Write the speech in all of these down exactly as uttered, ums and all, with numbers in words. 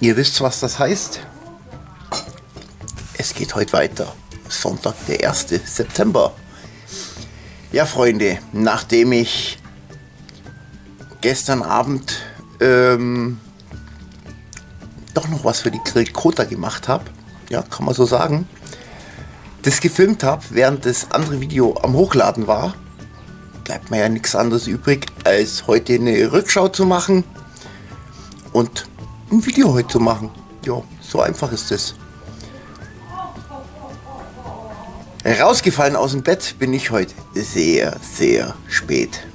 Ihr wisst, was das heißt. Es geht heute weiter. Sonntag, der erste September. Ja, Freunde, nachdem ich gestern Abend ähm, doch noch was für die Grillkota gemacht habe, ja, kann man so sagen, das gefilmt habe, während das andere Video am Hochladen war, bleibt mir ja nichts anderes übrig, als heute eine Rückschau zu machen und ein Video heute zu machen. Ja, so einfach ist es. Rausgefallen aus dem Bett bin ich heute sehr, sehr spät.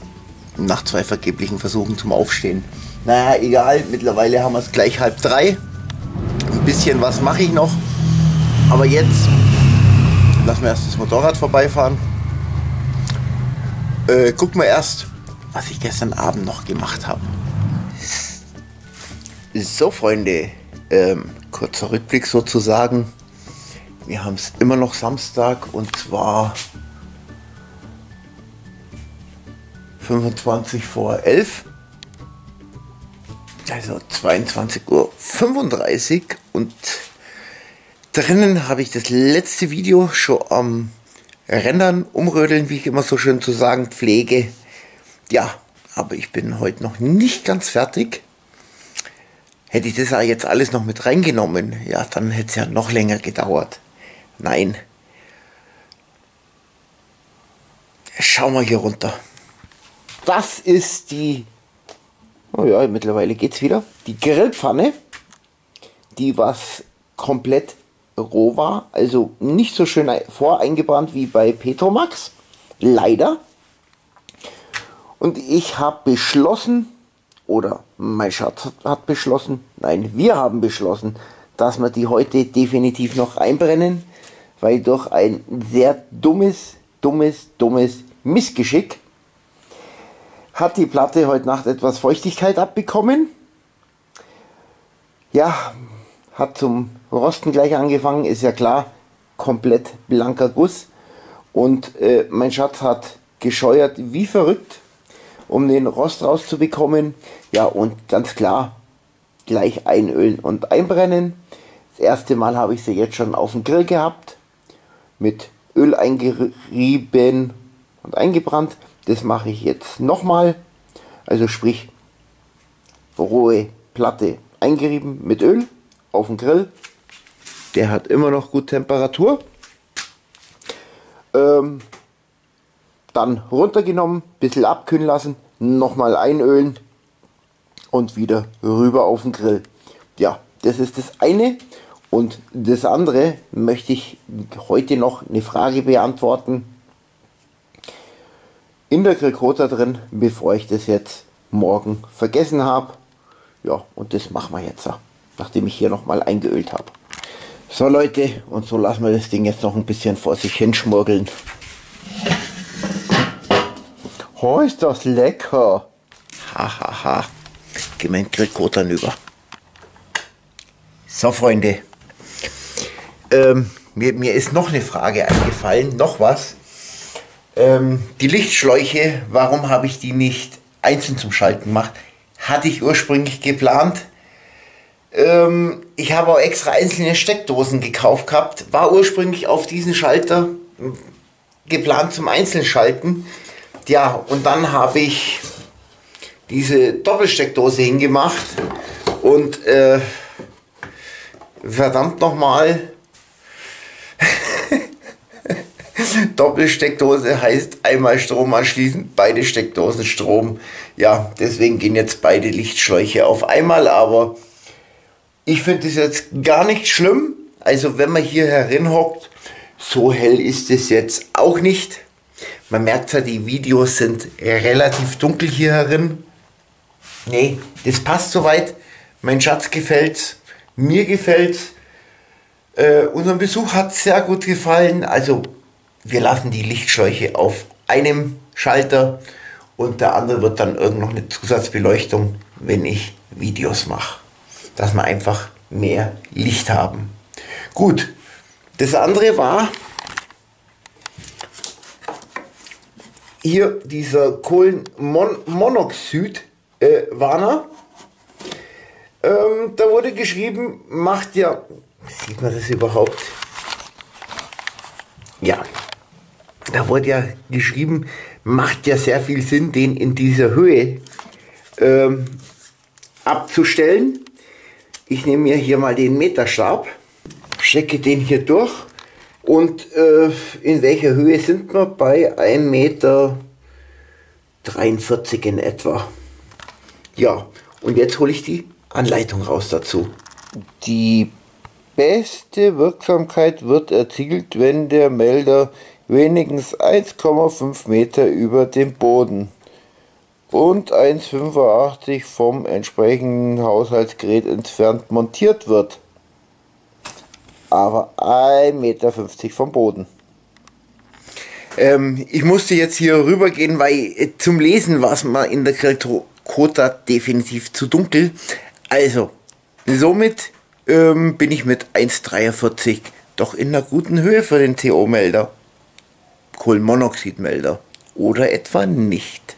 Nach zwei vergeblichen Versuchen zum Aufstehen. Naja, egal, mittlerweile haben wir es gleich halb drei. Ein bisschen was mache ich noch. Aber jetzt lassen wir erst das Motorrad vorbeifahren. Äh, gucken wir erst, was ich gestern Abend noch gemacht habe. So, Freunde, ähm, kurzer Rückblick sozusagen. Wir haben es immer noch Samstag und zwar fünfundzwanzig vor elf, also zweiundzwanzig Uhr fünfunddreißig, und drinnen habe ich das letzte Video schon am Rendern, umrödeln, wie ich immer so schön zu sagen pflege. Ja, aber ich bin heute noch nicht ganz fertig. Hätte ich das ja jetzt alles noch mit reingenommen, ja, dann hätte es ja noch länger gedauert. Nein. Schauen wir hier runter. Das ist die, oh ja, mittlerweile geht's wieder, die Grillpfanne, die was komplett roh war, also nicht so schön voreingebrannt wie bei Petromax, leider. Und ich habe beschlossen, oder mein Schatz hat beschlossen, nein, wir haben beschlossen, dass wir die heute definitiv noch einbrennen, weil durch ein sehr dummes, dummes, dummes Missgeschick hat die Platte heute Nacht etwas Feuchtigkeit abbekommen. Ja, hat zum Rosten gleich angefangen, ist ja klar, komplett blanker Guss. Und äh, mein Schatz hat gescheuert wie verrückt, um den Rost rauszubekommen. Ja, und ganz klar, gleich einölen und einbrennen. Das erste Mal habe ich sie jetzt schon auf dem Grill gehabt, mit Öl eingerieben und eingebrannt. Das mache ich jetzt nochmal, also sprich, rohe Platte eingerieben mit Öl, auf den Grill. Der hat immer noch gut Temperatur. Ähm, dann runtergenommen, ein bisschen abkühlen lassen, nochmal einölen und wieder rüber auf den Grill. Ja, das ist das eine. Und das andere möchte ich heute noch eine Frage beantworten. In der Grillkota drin, bevor ich das jetzt morgen vergessen habe. Ja, und das machen wir jetzt, nachdem ich hier nochmal eingeölt habe. So, Leute, und so lassen wir das Ding jetzt noch ein bisschen vor sich hin schmurgeln. Oh, ist das lecker! Hahaha, ha, ha. Gehen wir in den Grillkota über. So, Freunde, ähm, mir, mir ist noch eine Frage eingefallen, noch was. Ähm, die Lichtschläuche, warum habe ich die nicht einzeln zum Schalten gemacht? Hatte ich ursprünglich geplant. Ähm, ich habe auch extra einzelne Steckdosen gekauft gehabt. War ursprünglich auf diesen Schalter geplant zum Einzelschalten. Ja, und dann habe ich diese Doppelsteckdose hingemacht. Und äh, verdammt nochmal... Doppelsteckdose heißt einmal Strom anschließen, beide Steckdosen Strom. Ja, deswegen gehen jetzt beide Lichtschläuche auf einmal, aber ich finde es jetzt gar nicht schlimm. Also wenn man hier herinhockt, so hell ist es jetzt auch nicht. Man merkt ja, die Videos sind relativ dunkel hier herin. Nee, das passt soweit. Mein Schatz gefällt's, mir gefällt's. Äh, unserem Besuch hat es sehr gut gefallen, also wir lassen die Lichtschläuche auf einem Schalter und der andere wird dann irgend noch eine Zusatzbeleuchtung, wenn ich Videos mache, dass wir einfach mehr Licht haben. Gut, das andere war hier dieser Kohlenmonoxid-Warner. Ähm, da wurde geschrieben, macht ja, sieht man das überhaupt? Ja, da wurde ja geschrieben, macht ja sehr viel Sinn, den in dieser Höhe ähm, abzustellen. Ich nehme mir hier mal den Meterstab, stecke den hier durch und äh, in welcher Höhe sind wir? Bei ein Meter dreiundvierzig in etwa. Ja, und jetzt hole ich die Anleitung raus dazu. Die beste Wirksamkeit wird erzielt, wenn der Melder wenigstens eins Komma fünf Meter über dem Boden und eins Komma fünfundachtzig vom entsprechenden Haushaltsgerät entfernt montiert wird, aber ein Komma fünfzig Meter vom Boden. Ähm, ich musste jetzt hier rüber gehen, weil zum Lesen war es mal in der Quellcode definitiv zu dunkel. Also, somit ähm, bin ich mit eins Komma dreiundvierzig doch in einer guten Höhe für den C O-Melder, Kohlenmonoxidmelder, oder etwa nicht.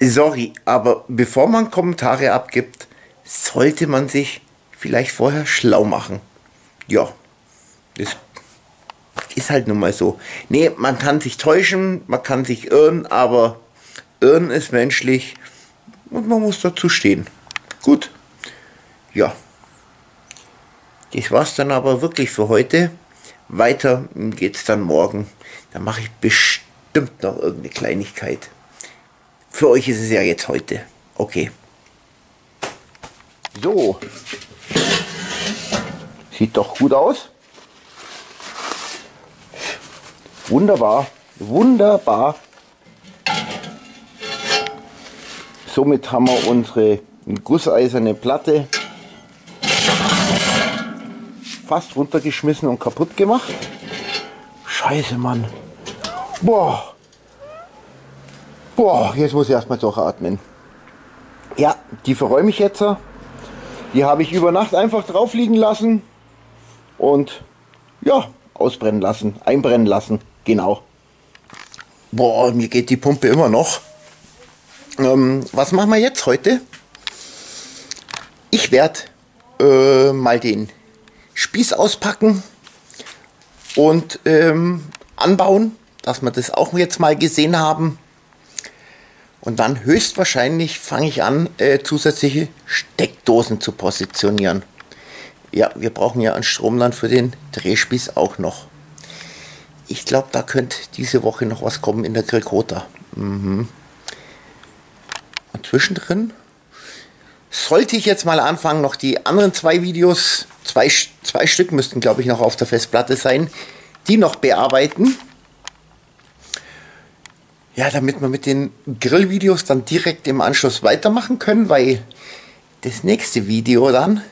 Sorry, aber bevor man Kommentare abgibt, sollte man sich vielleicht vorher schlau machen. Ja, das ist halt nun mal so. Nee, man kann sich täuschen, man kann sich irren, aber irren ist menschlich und man muss dazu stehen. Gut, ja, das war's dann aber wirklich für heute. Weiter geht's dann morgen. Da mache ich bestimmt noch irgendeine Kleinigkeit. Für euch ist es ja jetzt heute. Okay. So. Sieht doch gut aus. Wunderbar. Wunderbar. Somit haben wir unsere gusseiserne Platte fast runtergeschmissen und kaputt gemacht. Scheiße, Mann. Boah. Boah, jetzt muss ich erstmal durchatmen. Ja, die verräume ich jetzt. Die habe ich über Nacht einfach drauf liegen lassen und ja, ausbrennen lassen, einbrennen lassen. Genau. Boah, mir geht die Pumpe immer noch. Ähm, was machen wir jetzt heute? Ich werde äh, mal den Spieß auspacken und ähm, anbauen, dass wir das auch jetzt mal gesehen haben. Und dann höchstwahrscheinlich fange ich an, äh, zusätzliche Steckdosen zu positionieren. Ja, wir brauchen ja einen Strom dann für den Drehspieß auch noch. Ich glaube, da könnte diese Woche noch was kommen in der Grillkota. Mhm. Und zwischendrin sollte ich jetzt mal anfangen, noch die anderen zwei Videos, zwei, zwei Stück müssten, glaube ich, noch auf der Festplatte sein, die noch bearbeiten. Ja, damit wir mit den Grillvideos dann direkt im Anschluss weitermachen können, weil das nächste Video dann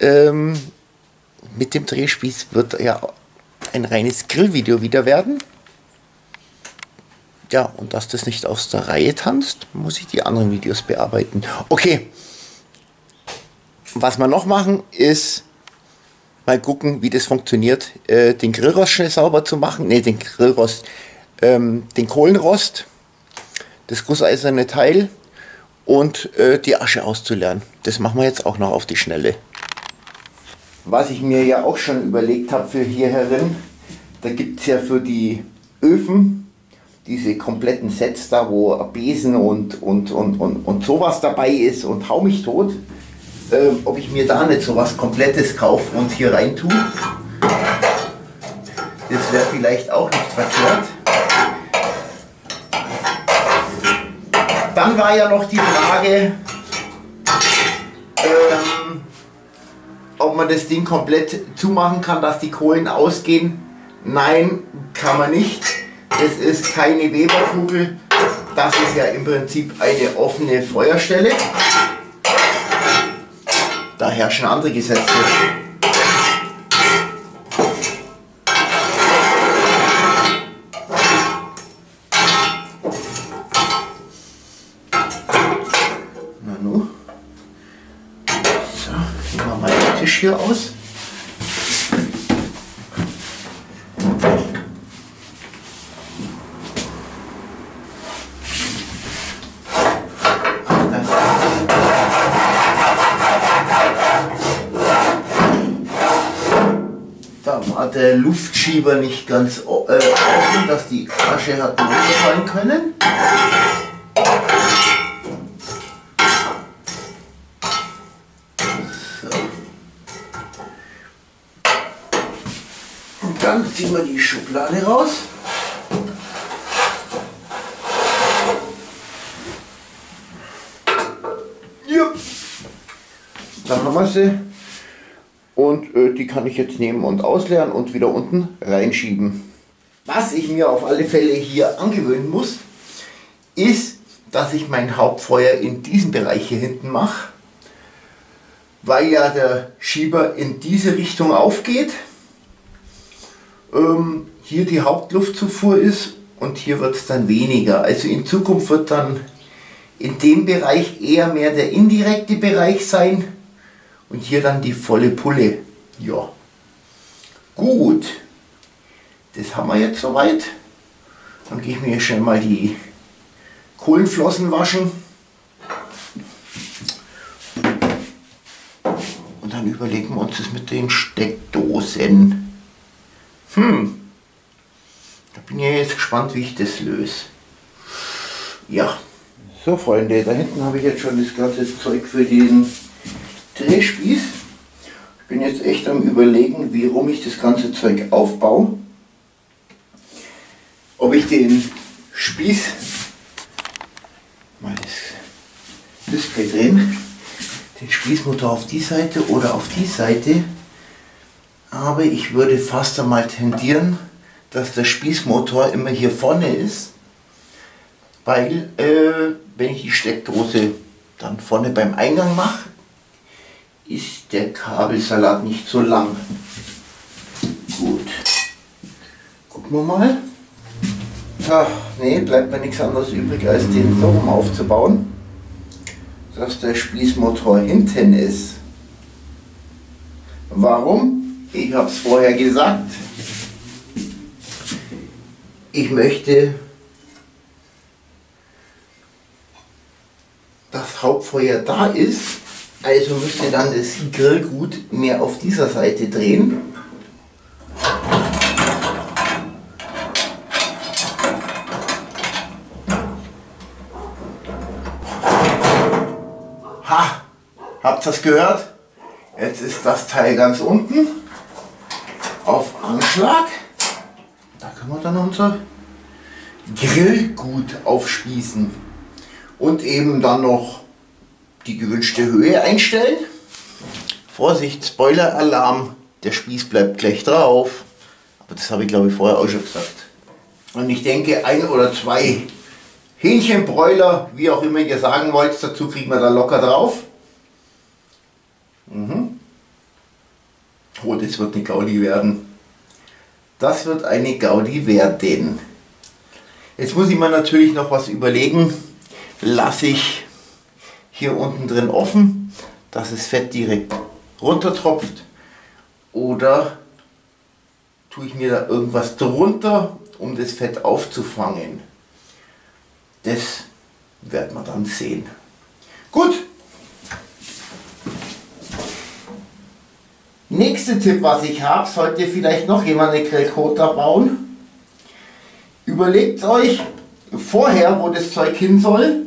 ähm, mit dem Drehspieß wird ja ein reines Grillvideo wieder werden. Ja, und dass das nicht aus der Reihe tanzt, muss ich die anderen Videos bearbeiten. Okay, was wir noch machen ist, mal gucken, wie das funktioniert, äh, den Grillrost schnell sauber zu machen. Ne, den Grillrost... den Kohlenrost, das gusseiserne Teil und äh, die Asche auszuleeren. Das machen wir jetzt auch noch auf die Schnelle. Was ich mir ja auch schon überlegt habe für hier herin, da gibt es ja für die Öfen diese kompletten Sets da, wo Besen und, und, und, und, und sowas dabei ist und hau mich tot, äh, ob ich mir da nicht sowas Komplettes kaufe und hier rein tue. Das wäre vielleicht auch nicht verkehrt. Dann war ja noch die Frage, ähm, ob man das Ding komplett zumachen kann, dass die Kohlen ausgehen. Nein, kann man nicht. Es ist keine Weberkugel. Das ist ja im Prinzip eine offene Feuerstelle. Da herrschen andere Gesetze. Hier aus. Das da war der Luftschieber nicht ganz offen, dass die Asche hat runterfallen können. So. Und dann ziehen wir die Schublade raus. Jupp. Da haben wir sie. Und äh, die kann ich jetzt nehmen und ausleeren und wieder unten reinschieben. Was ich mir auf alle Fälle hier angewöhnen muss, ist, dass ich mein Hauptfeuer in diesem Bereich hier hinten mache, weil ja der Schieber in diese Richtung aufgeht, ähm, hier die Hauptluftzufuhr ist und hier wird es dann weniger. Also in Zukunft wird dann in dem Bereich eher mehr der indirekte Bereich sein. Und hier dann die volle Pulle. Ja. Gut. Das haben wir jetzt soweit. Dann gehe ich mir schnell mal die Kohlenflossen waschen. Und dann überlegen wir uns das mit den Steckdosen. Hm. Da bin ich jetzt gespannt, wie ich das löse. Ja. So Freunde, da hinten habe ich jetzt schon das ganze Zeug für diesen Drehspieß. Ich bin jetzt echt am Überlegen, wie rum ich das ganze Zeug aufbaue. Ob ich den Spieß mal das Display drehen, den Spießmotor auf die Seite oder auf die Seite. Aber ich würde fast einmal tendieren, dass der Spießmotor immer hier vorne ist, weil äh, wenn ich die Steckdose dann vorne beim Eingang mache, ist der Kabelsalat nicht so lang. Gut. Gucken wir mal. Ach, nee, bleibt mir nichts anderes übrig, als den so rum aufzubauen, dass der Spießmotor hinten ist. Warum? Ich habe es vorher gesagt. Ich möchte das Hauptfeuer da ist. Also müsst ihr dann das Grillgut mehr auf dieser Seite drehen. Ha! Habt ihr das gehört? Jetzt ist das Teil ganz unten auf Anschlag. Da können wir dann unser Grillgut aufspießen und eben dann noch die gewünschte Höhe einstellen. Vorsicht, Spoiler-Alarm, der Spieß bleibt gleich drauf. Aber das habe ich glaube ich vorher auch schon gesagt. Und ich denke, ein oder zwei Hähnchenbräuler, wie auch immer ihr sagen wollt, dazu kriegen wir da locker drauf. Mhm. Oh, das wird eine Gaudi werden. Das wird eine Gaudi werden. Jetzt muss ich mir natürlich noch was überlegen. Lasse ich hier unten drin offen, dass es Fett direkt runtertropft, oder tue ich mir da irgendwas drunter, um das Fett aufzufangen. Das wird man dann sehen. Gut. Nächster Tipp, was ich habe, sollte vielleicht noch jemand eine Grillkota bauen. Überlegt euch vorher, wo das Zeug hin soll.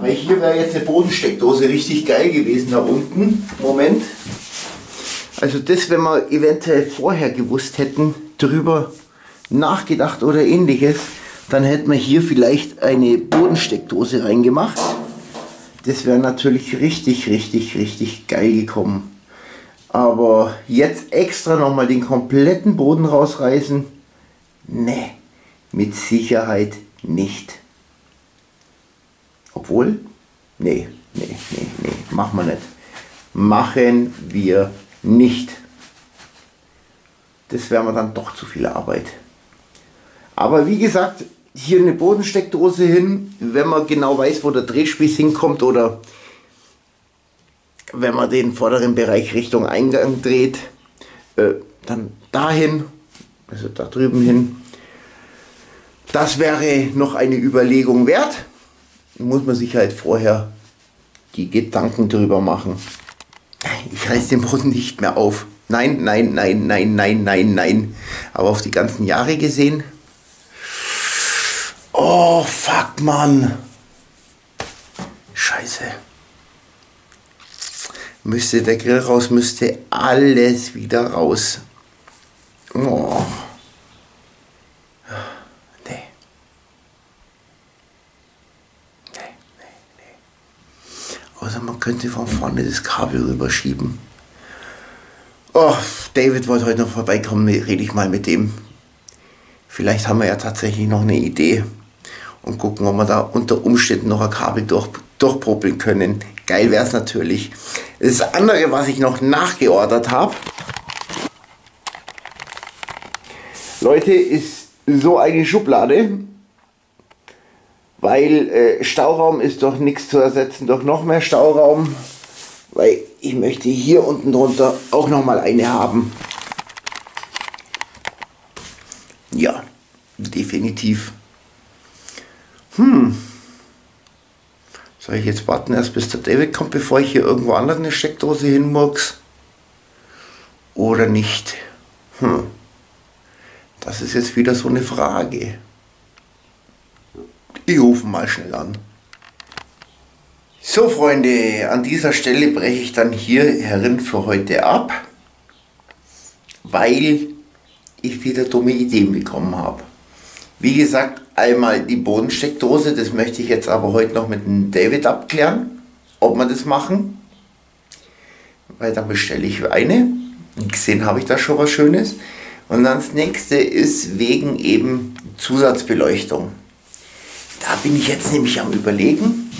Weil hier wäre jetzt eine Bodensteckdose richtig geil gewesen da unten. Moment. Also das, wenn wir eventuell vorher gewusst hätten, drüber nachgedacht oder ähnliches, dann hätten wir hier vielleicht eine Bodensteckdose reingemacht. Das wäre natürlich richtig, richtig, richtig geil gekommen. Aber jetzt extra nochmal den kompletten Boden rausreißen? Nee, mit Sicherheit nicht. Obwohl, nee, nee, nee, nee, machen wir nicht. Machen wir nicht. Das wäre mir dann doch zu viel Arbeit. Aber wie gesagt, hier eine Bodensteckdose hin, wenn man genau weiß, wo der Drehspieß hinkommt oder wenn man den vorderen Bereich Richtung Eingang dreht, äh, dann dahin, also da drüben hin. Das wäre noch eine Überlegung wert. Muss man sich halt vorher die Gedanken drüber machen. Ich reiß den Brunnen nicht mehr auf. Nein, nein, nein, nein, nein, nein, nein. Aber auf die ganzen Jahre gesehen. Oh, fuck, Mann. Scheiße. Müsste der Grill raus, müsste alles wieder raus. Oh. Nee. Nee, nee, nee. Außer man könnte von vorne das Kabel rüberschieben. Oh, David wollte heute noch vorbeikommen, rede ich mal mit dem. Vielleicht haben wir ja tatsächlich noch eine Idee. Und gucken, ob wir da unter Umständen noch ein Kabel durch, durchpropeln können. Geil wäre es natürlich. Das andere, was ich noch nachgeordert habe, Leute, ist so eine Schublade, weil äh, Stauraum ist doch nichts zu ersetzen, doch noch mehr Stauraum, weil ich möchte hier unten drunter auch noch mal eine haben. Ja, definitiv. Hm. Soll ich jetzt warten, erst bis der David kommt, bevor ich hier irgendwo anders eine Steckdose hinmurks? Oder nicht? Hm. Das ist jetzt wieder so eine Frage. Ich rufe mal schnell an. So, Freunde, an dieser Stelle breche ich dann hier herin für heute ab, weil ich wieder dumme Ideen bekommen habe. Wie gesagt, einmal die Bodensteckdose, das möchte ich jetzt aber heute noch mit dem David abklären, ob wir das machen. Weil dann bestelle ich eine. Gesehen habe ich da schon was Schönes. Und dann das nächste ist wegen eben Zusatzbeleuchtung. Da bin ich jetzt nämlich am Überlegen.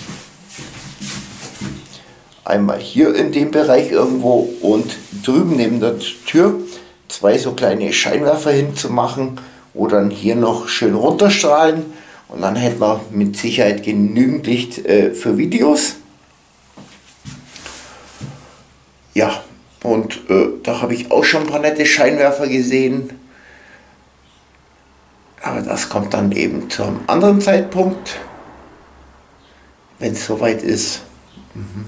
Einmal hier in dem Bereich irgendwo und drüben neben der Tür zwei so kleine Scheinwerfer hinzumachen. Oder dann hier noch schön runterstrahlen und dann hätten wir mit Sicherheit genügend Licht äh, für Videos. Ja, und äh, da habe ich auch schon ein paar nette Scheinwerfer gesehen. Aber das kommt dann eben zu einem anderen Zeitpunkt, wenn es soweit ist. Mhm.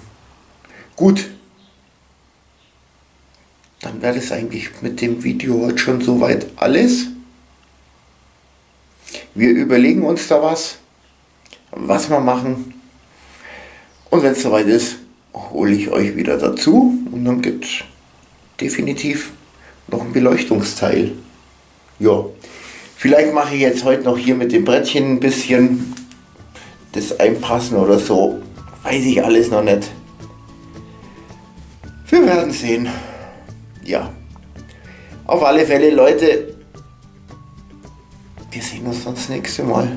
Gut, dann wäre das eigentlich mit dem Video heute schon soweit alles. Wir überlegen uns da was, was wir machen. Und wenn es soweit ist, hole ich euch wieder dazu. Und dann gibt es definitiv noch ein Beleuchtungsteil. Ja, vielleicht mache ich jetzt heute noch hier mit dem Brettchen ein bisschen das Einpassen oder so. Weiß ich alles noch nicht. Wir werden sehen. Ja, auf alle Fälle, Leute. Wir sehen uns sonst das nächste Mal.